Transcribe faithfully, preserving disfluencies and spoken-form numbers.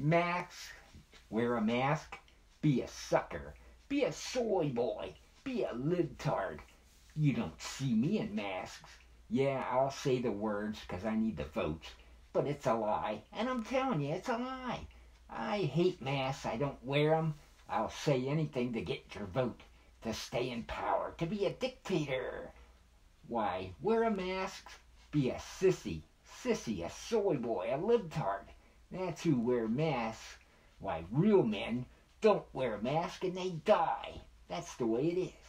Max, wear a mask, be a sucker, be a soy boy, be a libtard. You don't see me in masks. Yeah, I'll say the words because I need the votes, but it's a lie, and I'm telling you, it's a lie. I hate masks. I don't wear them. I'll say anything to get your vote, to stay in power, to be a dictator. Why, wear a mask, be a sissy, sissy, a soy boy, a libtard. That's who wear masks. Why, real men don't wear a mask and they die. That's the way it is.